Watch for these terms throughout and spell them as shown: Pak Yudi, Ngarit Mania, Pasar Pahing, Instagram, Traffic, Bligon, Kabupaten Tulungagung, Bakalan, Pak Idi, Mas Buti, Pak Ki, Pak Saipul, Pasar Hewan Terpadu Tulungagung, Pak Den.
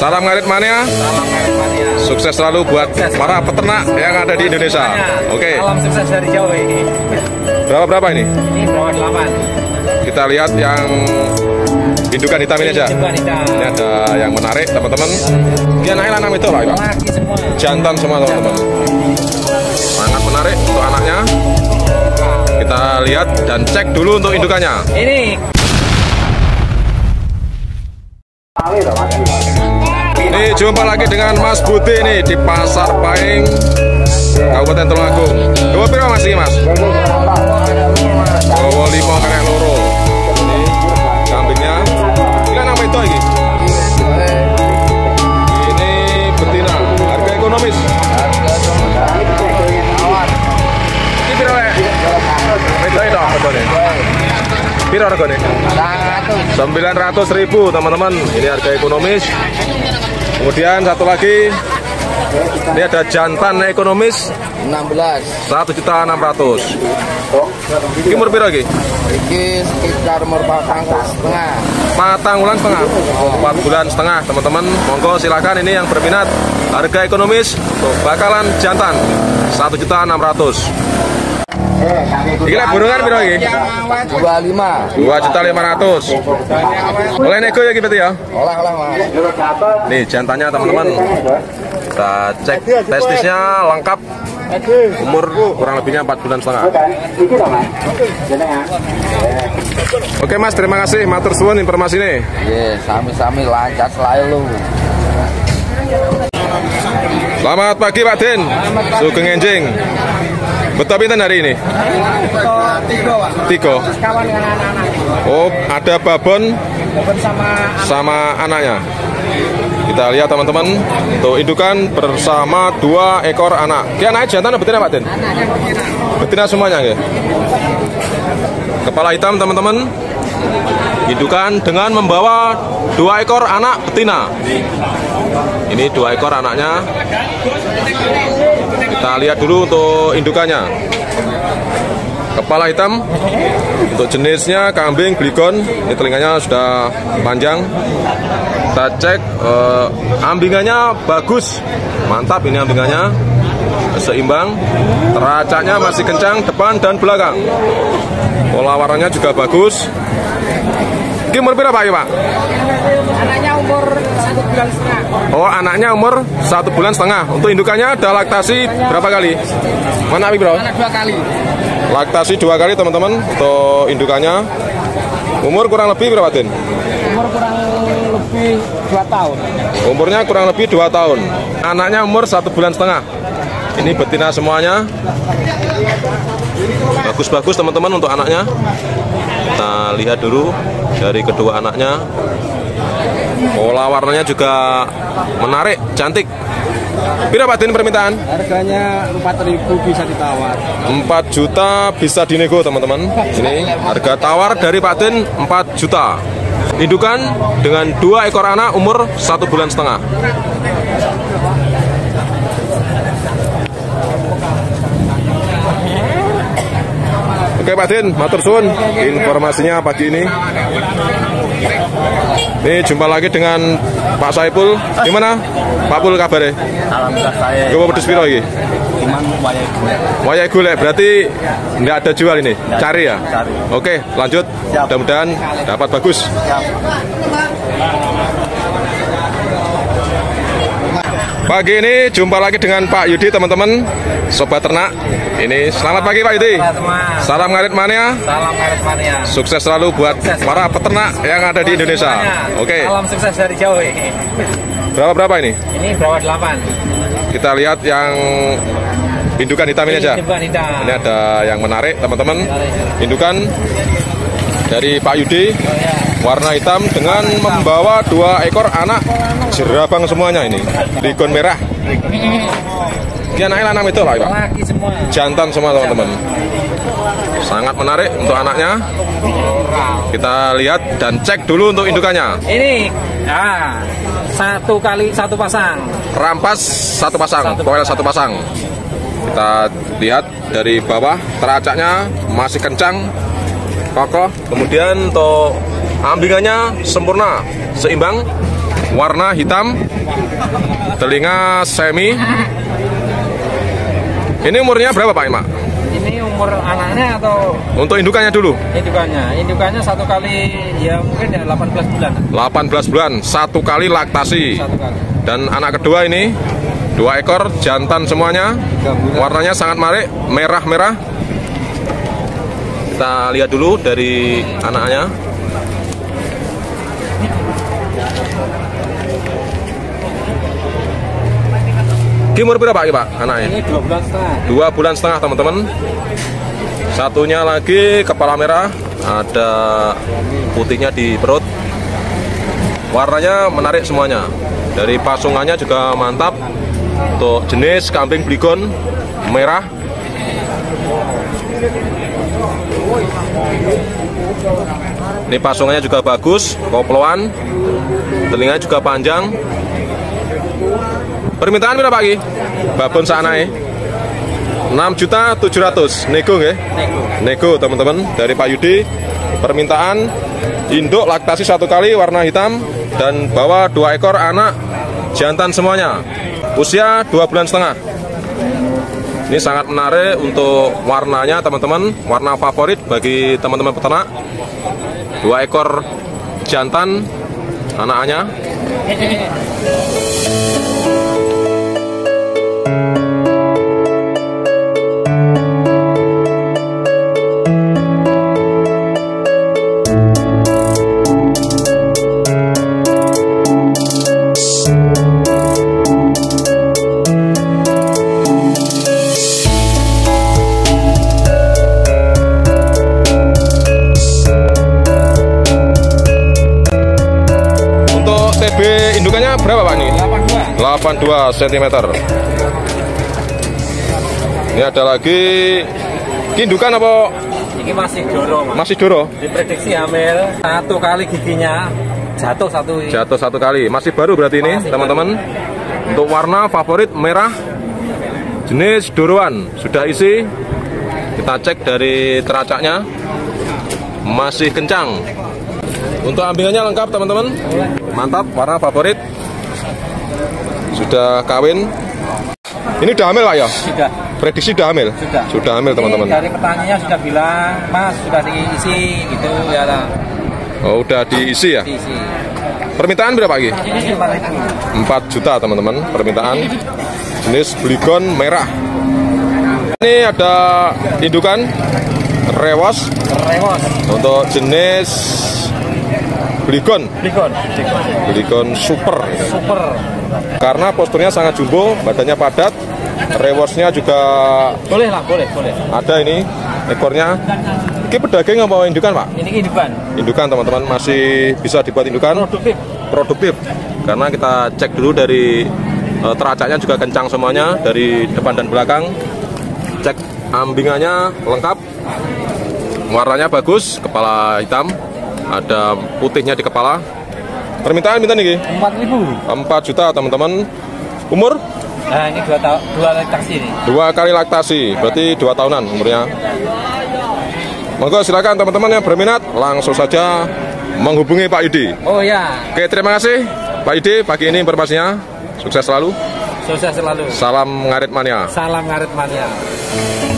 Salam ngarit mania. Sukses selalu buat para peternak yang ada di Indonesia. Oke. Salam sukses dari Jawa ini. Berapa ini? Ini berapa 8. Kita lihat yang indukan hitam ini aja. Ini ada yang menarik teman-teman. Dia naik anak itu lah, Pak. Jantan semua teman-teman. Sangat menarik untuk anaknya. Kita lihat dan cek dulu untuk indukannya. Ini. Ini jumpa lagi dengan Mas Buti ini di Pasar Pahing, Kabupaten Tulungagung. Dua piro Mas ini Mas? Dua lima karek loro. Kambingnya. Ini nama itu lagi. Ini betina. Harga ekonomis. Ini piro ya? Betul dong, betul ya. Piro harganya? 900.000 teman-teman. Ini harga ekonomis. Kemudian satu lagi, ini ada jantan ekonomis 1.600.000. Ini umur piro iki? Iki sekitar umur 4 bulan setengah. 4 bulan setengah. 4 bulan setengah teman-teman. Monggo silakan ini yang berminat. Harga ekonomis bakalan jantan 1.600.000. Iki lek burungan piro iki? 25. 2.500.000. Oleh nego ya iki berarti ya? Olah-olah Mas. Nih jantannya teman-teman. Kita cek testisnya lengkap. Umur kurang lebihnya 4 bulan setengah. Oke Mas, terima kasih matur suwun informasinya. Nggih, sami-sami lancar selalu. Selamat pagi Pak Den. Sugeng enjing. Betul pinten hari ini? Tiga. Oh, ada babon sama anaknya. Kita lihat teman-teman. Tuh indukan bersama 2 ekor anak. Dia anak jantan atau betina Pak Den? Betina semuanya ya. Kepala hitam teman-teman. Indukan dengan membawa 2 ekor anak betina. Ini 2 ekor anaknya. Kita lihat dulu untuk indukannya. Kepala hitam. Untuk jenisnya kambing bligon. Ini telinganya sudah panjang. Kita cek ambingannya bagus. Mantap ini ambingannya. Seimbang. Teracaknya masih kencang depan dan belakang. Pola warnanya juga bagus. Ini umur berapa ya Pak? Anaknya umur 1 bulan setengah. Oh, anaknya umur 1 bulan setengah. Untuk indukannya ada laktasi berapa kali? Mana Bro? Anak 2 kali. Laktasi 2 kali teman-teman untuk indukannya. Umur kurang lebih berapa Den? Umur kurang lebih 2 tahun. Umurnya kurang lebih 2 tahun. Anaknya umur 1 bulan setengah. Ini betina semuanya. Bagus-bagus teman-teman untuk anaknya. Kita lihat dulu dari kedua anaknya. Pola warnanya juga menarik, cantik. Pira Pak Den permintaan? Harganya 4.000 bisa ditawar. 4 juta bisa dinego teman-teman. Ini harga tawar dari Pak Den 4 juta. Indukan dengan 2 ekor anak umur 1 bulan setengah. Oke Pak Den, matur suwun informasinya pagi ini. Nih jumpa lagi dengan Pak Saipul. Gimana? Pak Pul kabarnya? Alhamdulillah saya. Gue pedes piro iki? Cuman wayah golek. Wayah golek berarti enggak ada jual ini. Cari ya? Cari. Oke, lanjut. Mudah-mudahan dapat bagus. Pagi ini jumpa lagi dengan Pak Yudi teman-teman. Sobat ternak, ini selamat pagi Pak Idi. Salam ngarit mania. Salam ngarit mania. Sukses selalu buat para peternak yang ada di Indonesia. Oke. Salam sukses dari Jawa ini. Berapa ini? Ini berapa 8. Kita lihat yang indukan hitam ini aja. Ini ada yang menarik teman-teman. Indukan dari Pak Yudi. Warna hitam dengan membawa 2 ekor anak jerabang semuanya ini. Ligon merah. Dia naik anak itu lah Pak. Jantan semua teman-teman. Sangat menarik untuk anaknya. Kita lihat dan cek dulu untuk indukannya. Ini satu pasang. Rampas 1 pasang, koil 1 pasang. Kita lihat dari bawah teracaknya masih kencang, kokoh. Kemudian untuk ambingannya sempurna, seimbang. warna hitam, telinga semi. Ini umurnya berapa Pak Ima? Ini umur anaknya atau? Untuk indukannya dulu? Indukannya satu kali ya mungkin ya 18 bulan. 18 bulan, satu kali laktasi. Satu kali. Dan anak kedua ini, dua ekor jantan semuanya. Warnanya sangat menarik, merah-merah. Kita lihat dulu dari anaknya. Umur berapa Pak anaknya? Ini 2 bulan setengah teman-teman. Satunya lagi kepala merah, ada putihnya di perut. Warnanya menarik semuanya. Dari pasungannya juga mantap. Untuk jenis kambing bligon merah. Ini pasungannya juga bagus, koploan. Telinganya juga panjang. Permintaan berapa Pak Ki? Babon sanai 6.700.000. Nego nggih? Nego teman-teman dari Pak Yudi. Permintaan induk laktasi satu kali warna hitam dan bawa dua ekor anak jantan semuanya. Usia 2 bulan setengah. Ini sangat menarik untuk warnanya teman-teman, warna favorit bagi teman-teman peternak. Dua ekor jantan anaknya. Indukannya berapa Pak ini? 82 cm. Ini ada lagi indukan apa? Ini masih doro Mas. Masih doro? Diprediksi hamil. Satu kali giginya jatuh satu kali. Masih baru berarti ini teman-teman. Untuk warna favorit merah, jenis doroan. Sudah isi. Kita cek dari teracaknya. Masih kencang. Untuk ambingannya lengkap teman-teman. Mantap, warna favorit. Sudah kawin. Ini udah hamil Pak ya? Sudah. Prediksi udah hamil? Sudah hamil teman-teman. Dari petaninya sudah bilang, Mas sudah diisi gitu ya lah. Oh udah diisi ya? Diisi. Permintaan berapa lagi? 4 juta teman-teman permintaan. Jenis bligon merah. Ini ada indukan rewos. Rewos. Untuk jenis Bligon super. Karena posturnya sangat jumbo, badannya padat, rewosnya juga boleh. Ada ini ekornya. Ini pedagang mau indukan Pak? Ini indukan teman-teman, masih bisa dibuat indukan. Produktif. Karena kita cek dulu dari teracaknya juga kencang semuanya dari depan dan belakang. Cek ambingannya lengkap, warnanya bagus, kepala hitam. Ada putihnya di kepala. Permintaan minta nih 4 juta teman-teman. Umur? Nah ini 2 laktasi nih. 2 kali laktasi, berarti 2 tahunan umurnya. Monggo silakan teman-teman yang berminat langsung saja menghubungi Pak Idi. Oh ya. Oke, terima kasih Pak Idi pagi ini informasinya. Sukses selalu. Sukses selalu. Salam ngarit mania. Salam ngarit mania.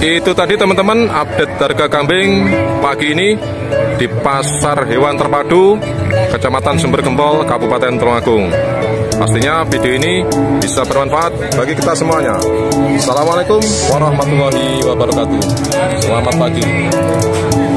Itu tadi teman-teman update harga kambing pagi ini di Pasar Hewan Terpadu, Kecamatan Sumber Gempol, Kabupaten Tulungagung. Pastinya video ini bisa bermanfaat bagi kita semuanya. Assalamualaikum warahmatullahi wabarakatuh. Selamat pagi.